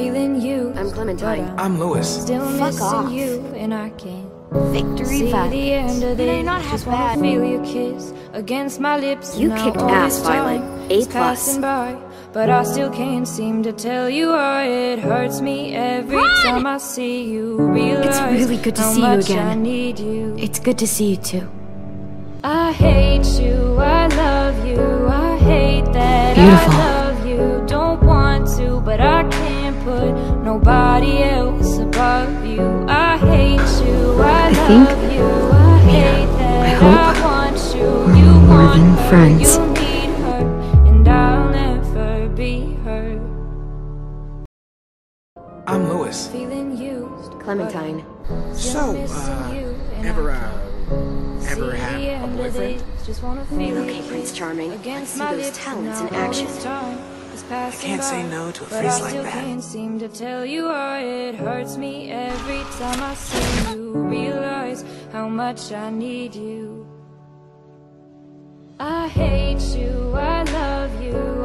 feeling you. I'm Clementine. I'm Louis. Still fuck off. You and I can't. Victory vibes. The end of it. Not half bad. Feel your kiss against my lips. You kicked ass, Violet. A+. But I still can't seem to tell you why it hurts me every time I see you. It's really good to see you again. It's good to see you too. I hate you. I love you. I hate that. Beautiful. I love you. Don't want to, but I can't put nobody else above you. I hate you. I love you. I hate that. I want you. You want her. You need her, and I'll never be her. I'm Louis. Feeling used, Clementine. So, ever had a boyfriend? Okay, Prince Charming, let's see those talents in action. I can't say no to a face like that. Can't seem to tell you why it hurts me every time I see you. Realize how much I need you. I hate you, I love you.